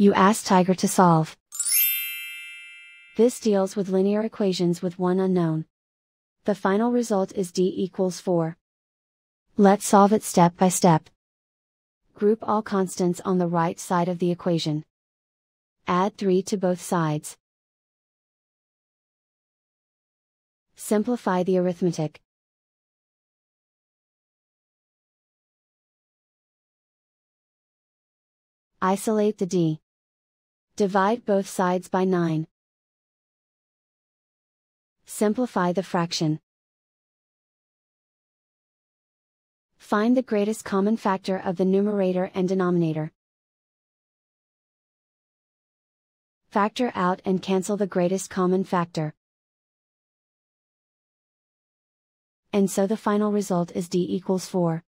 you ask Tiger to solve. This deals with linear equations with one unknown. The final result is D equals 4. Let's solve it step by step. Group all constants on the right side of the equation. Add 3 to both sides. Simplify the arithmetic. Isolate the D. Divide both sides by 9. Simplify the fraction. Find the greatest common factor of the numerator and denominator. Factor out and cancel the greatest common factor. And so the final result is D equals 4.